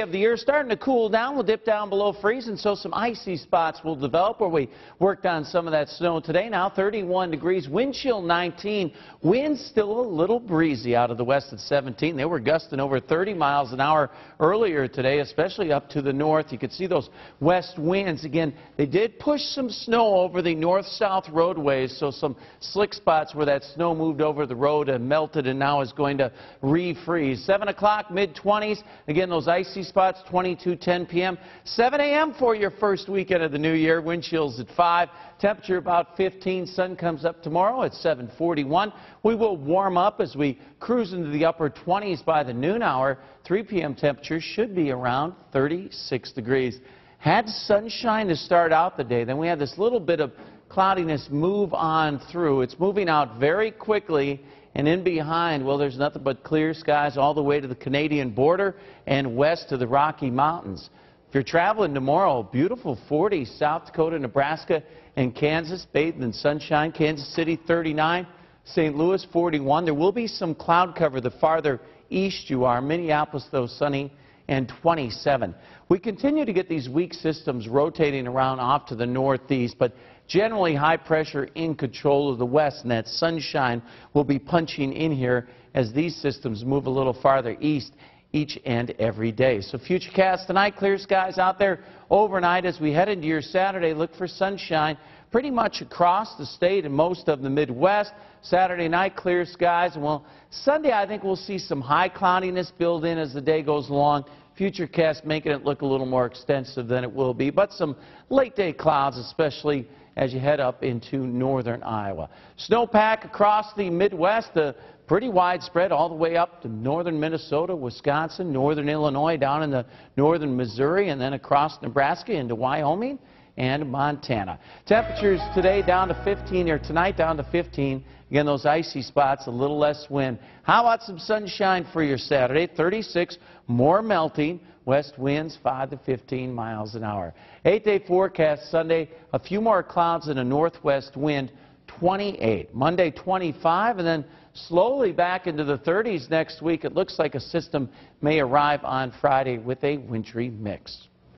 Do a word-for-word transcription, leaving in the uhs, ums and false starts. Of the year starting to cool down. We'll dip down below freeze, and so some icy spots will develop where we worked on some of that snow today. Now thirty-one degrees, wind chill nineteen, wind still a little breezy out of the west at seventeen. They were gusting over thirty miles an hour earlier today, especially up to the north. You could see those west winds again. They did push some snow over the north-south roadways, so some slick spots where that snow moved over the road and melted, and now is going to refreeze. Seven o'clock, mid twenties. Again, those icy spots, twenty-two ten p m seven a m for your first weekend of the new year. Wind chills at five, temperature about fifteen. Sun comes up tomorrow at seven forty-one. We will warm up as we cruise into the upper twenties by the noon hour. three p m temperature should be around thirty-six degrees. Had sunshine to start out the day, then we had this little bit of cloudiness move on through. It's moving out very quickly. And in behind, well, there's nothing but clear skies all the way to the Canadian border and west to the Rocky Mountains. If you're traveling tomorrow, beautiful forties, South Dakota, Nebraska, and Kansas, bathed in sunshine. Kansas City, thirty-nine, Saint Louis, forty-one. There will be some cloud cover the farther east you are. Minneapolis, though, sunny and twenty-seven. We continue to get these weak systems rotating around off to the northeast, but generally high pressure in control of the west, and that sunshine will be punching in here as these systems move a little farther east each and every day. So futurecast tonight, clear skies out there overnight. As we head into your Saturday, look for sunshine pretty much across the state and most of the Midwest. Saturday night, clear skies. And well, Sunday, I think we'll see some high cloudiness build in as the day goes along. Futurecast making it look a little more extensive than it will be, but some late day clouds, especially as you head up into northern Iowa. Snowpack across the Midwest, uh, pretty widespread all the way up to northern Minnesota, Wisconsin, northern Illinois, down in the northern Missouri, and then across Nebraska into Wyoming and Montana. Temperatures today down to fifteen, or tonight down to fifteen. Again, those icy spots, a little less wind. How about some sunshine for your Saturday? thirty-six, more melting. West winds five to fifteen miles an hour. Eight-day forecast Sunday, a few more clouds and a northwest wind, twenty-eight. Monday, twenty-five, and then slowly back into the thirties next week. It looks like a system may arrive on Friday with a wintry mix.